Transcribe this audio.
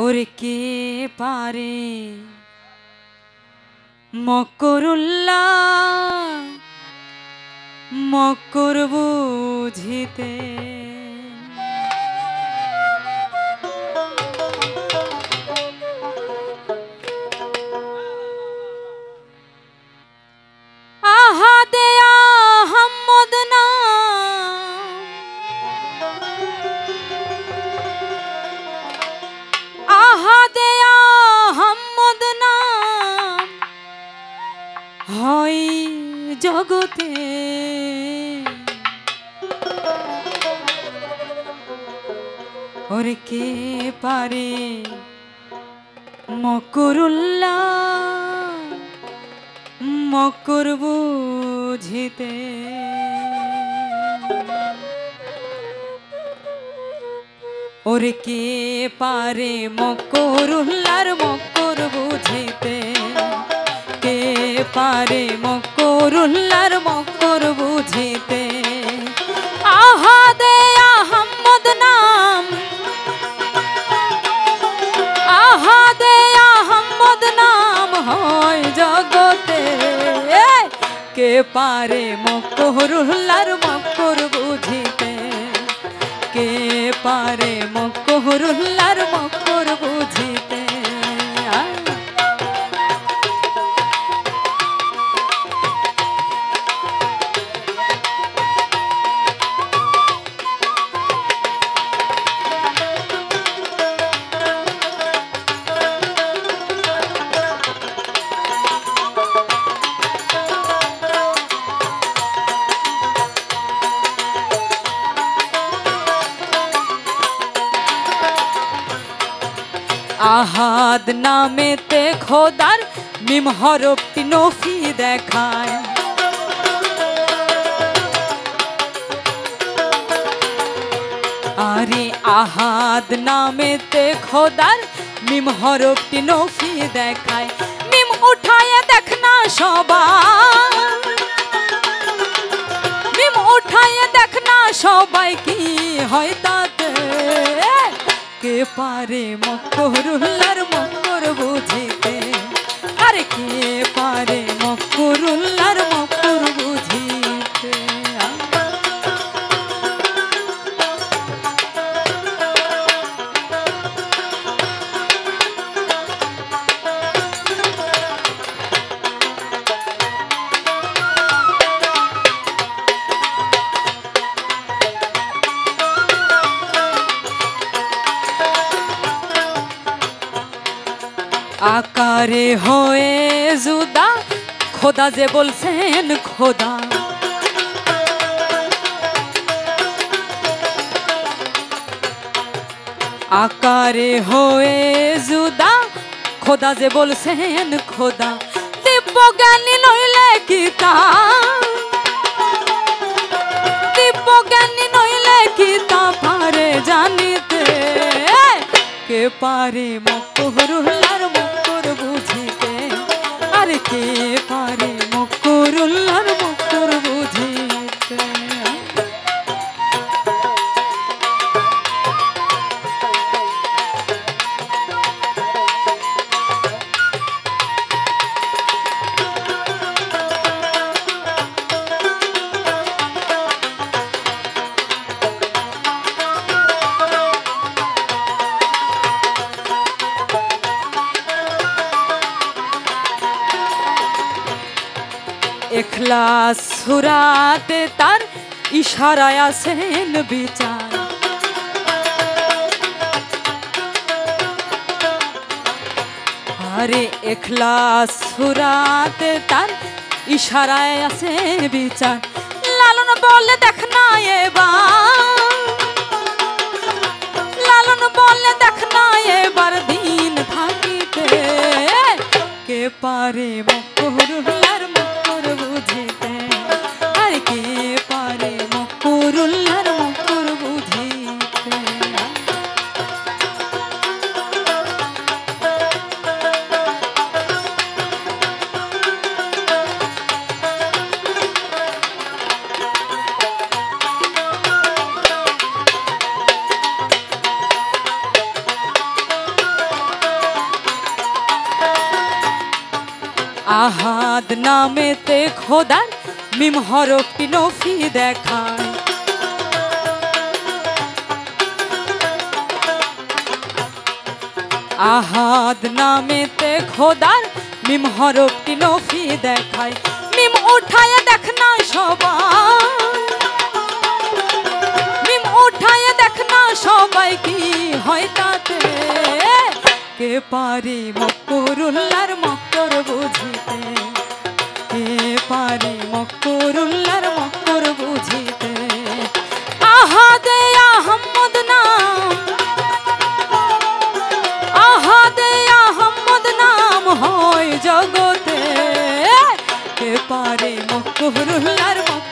और के पारे मकरुल्लाह मकर बुझिते जगते और के पारे मकरुल्लाह मकर बुझिते और के पारे मकरुल्लाह मकर बुझिते के पारे मकरुल्लाह मकर बुझिते आहादे अहमद नाम आहादे अहमद नाम होय जगते के पारे मकरुल्लाह मकर बुझिते के पारे मकरुल्लाह मकर बुझिते आहाद नामे ते खोदार मिम हरफटी नफी देखाय अरे आहाद नामे ते खोदार मिम हरफटी नफी देखाय मिम उठाए देखना सबाई मिम उठाए देखना सबाई की हय ताते के पारे मकरुल्लाह मकर बुझिते अरे के पारे मकरुल्लाह मकर बुझिते आकारे होए जुदा खोदा जे बोलसेन खोदा आकारे होए जुदा खोदा जे बोलसेन खोदा दिव्य ज्ञानी नइले किता दिव्य ज्ञानी नइले किता पारे जानिते के पारे मकरुल्लाह के पारे मकरुल्लाह मकर बुझिते इखलास सुराते तार इशाराय आसेन विचार अरे इखलास सुराते तार इशाराय आसेन विचार लालन बोले देखना ये बार लालन बोले देखना ये बार दिन थाकिते के पारे मकरुल्लाह आहाद नामे ते खोदार मिम हरफटी नफी देखान आहाद नामे ते खोदार मिम हरफटी नफी देखाय मिम उठाया देखना सबाई मिम उठाया देखना सबाई की हय ताते के पारी मकरुल्लार मकर बुझिते के पारी मकरुल्लार मकर बुझिते आहादे अहमद नाम आहादे अहमद नाम होय जगते के पारी मकरुल्लार